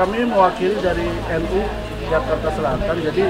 Kami mewakili dari NU Jakarta Selatan. Jadi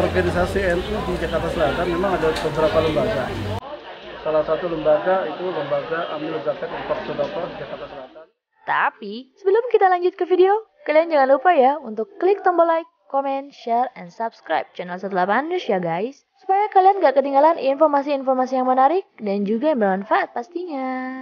organisasi NU di Jakarta Selatan memang ada beberapa lembaga. Salah satu lembaga itu lembaga amil zakat infak sedekah Jakarta Selatan. Tapi sebelum kita lanjut ke video, kalian jangan lupa ya untuk klik tombol like, comment, share, and subscribe channel Satu8News ya guys, supaya kalian gak ketinggalan informasi-informasi yang menarik dan juga yang bermanfaat pastinya.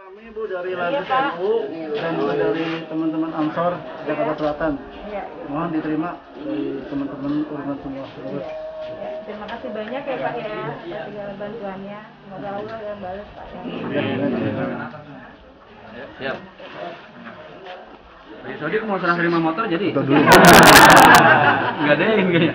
Kami Bu dari Lazisnu dan juga dari teman-teman Ansor Jakarta Selatan. Mohon diterima dari teman-teman urusan semua. Terima kasih banyak ya Pak ya atas segala bantuannya. Semoga Allah yang balas Pak. Siap. Pak Sodi mau serah terima motor jadi? Enggak deh kayaknya.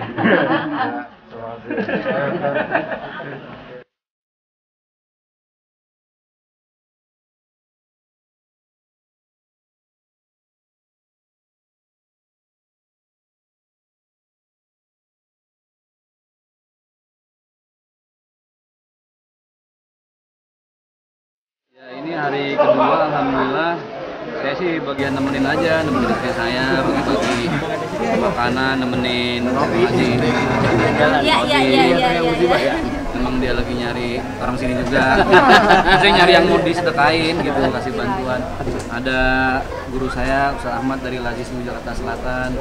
Ya, ini hari kedua, alhamdulillah. Saya sih bagian nemenin aja, nemenin istri saya begitu di makanan, nemenin ngaji. Iya. Memang dia lagi nyari orang sini juga. Saya nyari yang mau disedekain gitu, kasih bantuan. Ada guru saya, Ustad Ahmad dari Lazisnu Jakarta Selatan,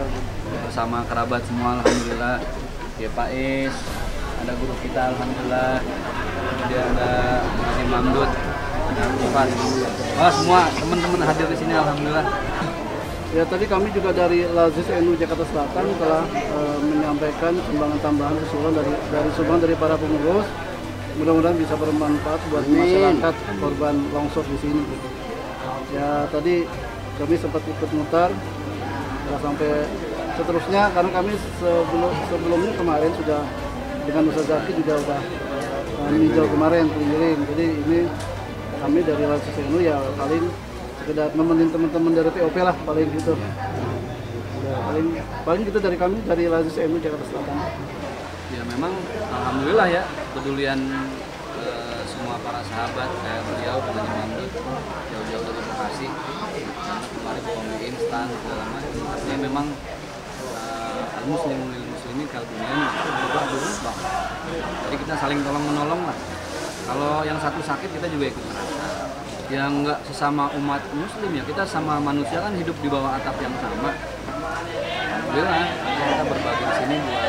bersama kerabat semua, alhamdulillah. Ya Pak Es, ada guru kita, alhamdulillah. Dia ada Bang Haji Mamduh. Semua teman-teman hadir di sini alhamdulillah. Ya tadi kami juga dari Lazis NU Jakarta Selatan telah menyampaikan sumbangan tambahan usulan dari sumbangan dari para pengurus. Mudah-mudahan bisa bermanfaat buat masyarakat korban longsor di sini. Gitu. Ya tadi kami sempat ikut mutar sampai seterusnya karena kami sebelumnya kemarin sudah dengan Ustadz Zaki juga sudah meninjau kemarin keliling. Jadi ini kami dari Lazisnu ya paling sekedar nemenin teman-teman dari TOP lah paling gitu. Ya, paling gitu dari kami dari Lazisnu Jakarta Selatan. Ya memang alhamdulillah ya kepedulian semua para sahabat kayak beliau teman-teman jauh-jauh dari Bekasi. Karena kemarin bawa instan segala macam. Artinya memang muslimin kalau dunia berubah. Jadi kita saling tolong menolong lah. Kalau yang satu sakit kita juga ikut merasa. Yang nggak sesama umat muslim ya, kita sama manusia kan hidup di bawah atap yang sama. Alhamdulillah kita berbagi di sini buat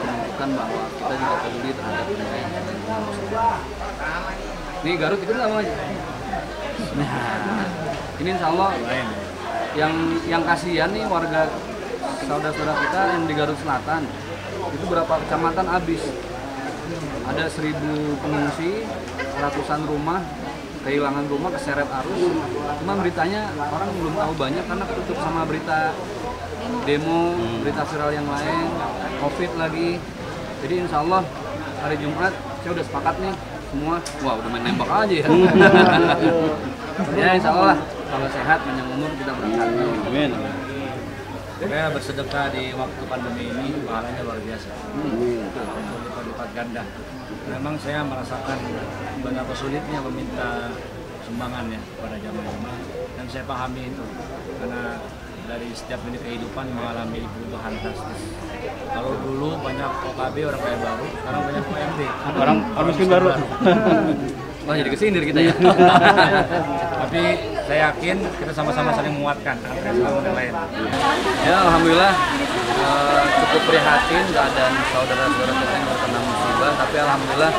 menunjukkan bahwa kita juga peduli terhadap mereka. Ini Garut itu sama aja. Nah, ini insya Allah yang kasihan nih warga saudara-saudara kita yang di Garut Selatan itu berapa kecamatan habis. Ada 1000 pengungsi, ratusan rumah kehilangan rumah, keseret arus. Cuma beritanya orang belum tahu banyak karena ketutup sama berita demo, berita viral yang lain, covid lagi. Jadi insya Allah hari Jumat saya udah sepakat nih semua. Wah udah main nembak aja ya. Ya insya Allah kalau sehat panjang umur kita berangkat. Amin. Saya bersedekah di waktu pandemi ini pahalanya luar biasa. Berlipat ganda. Memang saya merasakan betapa sulitnya meminta sumbangannya kepada jamaah dan saya pahami itu karena dari setiap menit kehidupan mengalami perubahan drastis. Kalau dulu banyak OKB orang kaya baru, sekarang banyak OMB orang miskin baru. Wah jadi kesindir kita ya. Tapi saya yakin kita sama-sama saling menguatkan antara satu dan lain. Ya alhamdulillah cukup prihatin keadaan saudara-saudara kita yang terkena musibah. Tapi alhamdulillah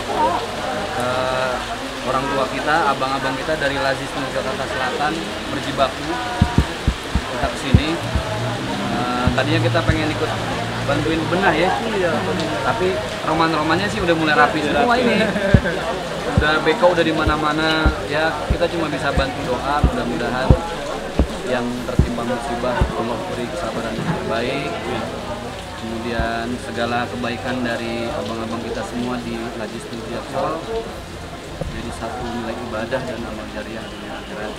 orang tua kita, abang-abang kita dari Lazisnu Jakarta Selatan berjibaku kita kesini. Tadinya kita pengen ikut bantuin benah ya, tapi roman-romannya sih udah mulai rapi semua ini. Udah beko udah di mana-mana ya, kita cuma bisa bantu doa. Mudah-mudahan yang tertimpa musibah Allah beri kesabaran yang terbaik. kemudian segala kebaikan dari abang-abang kita semua di Lazisnu Jakarta jadi satu nilai ibadah dan amal jariah dunia akhirat,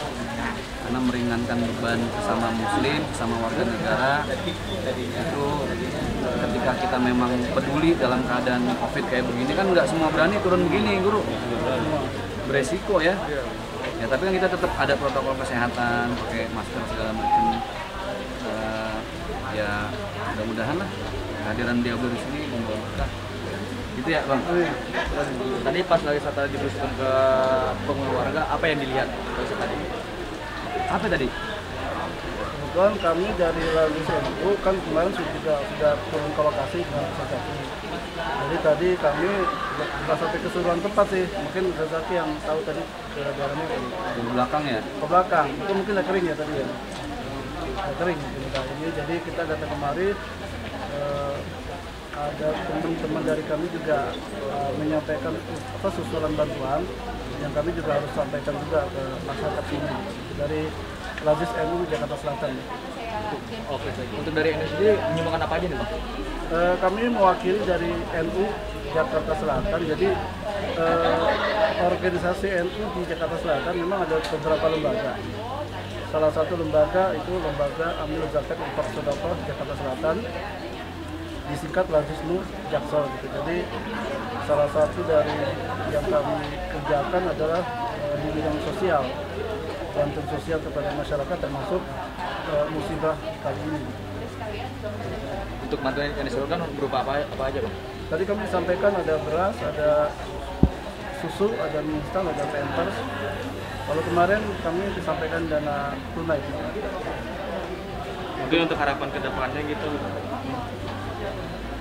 karena meringankan beban sesama muslim, sesama warga negara. Itu ketika kita memang peduli dalam keadaan covid kayak begini, kan nggak semua berani turun begini, guru, beresiko ya. Ya tapi kan kita tetap ada protokol kesehatan, pakai masker segala macam. Ya mudah-mudahan lah kehadiran dia di sini membawa berkah. Gitu ya bang. Tadi pas lagi saat diberitakan ke pengelola warga, apa yang dilihat tadi? Apa tadi? Kebetulan kami dari NU kan kemarin sudah turun ke lokasi ke Ustadz Zaki. Jadi tadi kami nggak sampai keseluruhan tempat sih, mungkin Ustadz Zaki yang tahu tadi daerah-daerahnya ke belakang ya? Ke belakang, itu mungkin udah kering ya tadi ya? Udah kering ini, jadi kita datang kemari, ada teman-teman dari kami juga menyampaikan apa susulan bantuan yang kami juga harus sampaikan juga ke masyarakat sini dari Lazis NU Jakarta Selatan. Oke, untuk dari NU sendiri menyumbangkan apa aja nih bang? Kami mewakili dari NU Jakarta Selatan, jadi organisasi NU di Jakarta Selatan memang ada beberapa lembaga. Salah satu lembaga itu lembaga amil zakat infak sedekah Jakarta Selatan, disingkat Lazisnu Jaksel gitu. Jadi salah satu dari yang kami kerjakan adalah di bidang sosial, bantuan sosial kepada masyarakat termasuk musibah kali ini. Untuk bantuan yang disalurkan berupa apa aja bang? Tadi kami sampaikan ada beras, ada susu, ada mie instan, ada pampers. Kalau kemarin kami disampaikan dana tunai. Mungkin untuk harapan kedepannya gitu.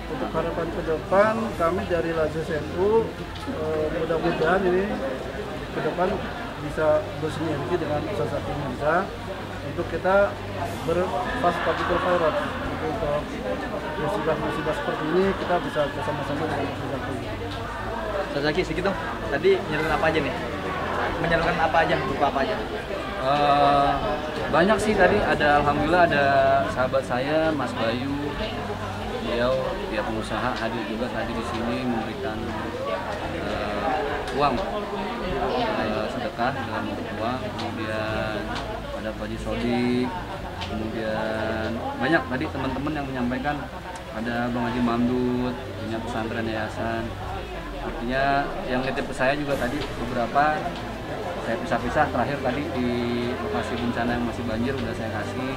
Untuk harapan ke depan, kami dari Lazis NU mudah-mudahan ini ke depan bisa bersinergi dengan Ustadz Zaki untuk kita berpartisipasi untuk musibah-musibah seperti ini kita bisa bersama-sama dengan Ustadz Zaki. Ustadz Zaki sedikit dong, tadi menyalurkan apa aja nih? Menyalurkan apa aja, berupa apa aja? Banyak sih tadi, ada alhamdulillah ada sahabat saya Mas Bayu. Beliau dia pengusaha hadir juga tadi di sini memberikan uang sedekah dalam bentuk uang, kemudian ada Pak Haji Sodik, kemudian banyak tadi teman-teman yang menyampaikan, ada Bang Haji Mamduh punya pesantren yayasan, artinya yang nitip ke saya juga tadi beberapa saya pisah-pisah, terakhir tadi di lokasi bencana yang masih banjir udah saya kasih.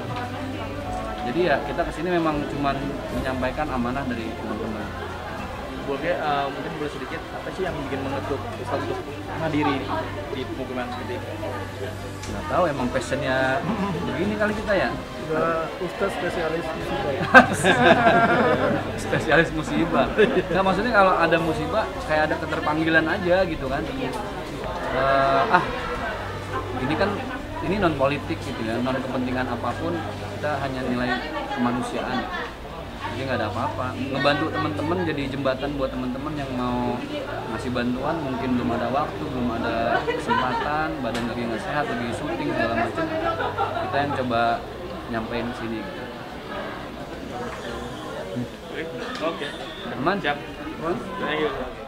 Jadi ya kita kesini memang cuma menyampaikan amanah dari teman-teman. Boleh mungkin boleh sedikit apa sih yang bikin mengetuk Ustadz untuk menghadiri di pemukiman seperti ini? Nggak tahu, emang passionnya begini kali kita ya. Ustadz spesialis musibah. Spesialis musibah. Nah maksudnya kalau ada musibah kayak ada keterpanggilan aja gitu kan. Ini kan. Ini non politik gitu ya, non kepentingan apapun, kita hanya nilai kemanusiaan. Jadi nggak ada apa-apa. Ngebantu teman-teman, jadi jembatan buat teman-teman yang mau ngasih bantuan, mungkin belum ada waktu, belum ada kesempatan, badan lagi nggak sehat, lagi syuting segala macam. Kita yang coba nyampein ke sini. Gitu. Oke. Aman? Siap. Thank you.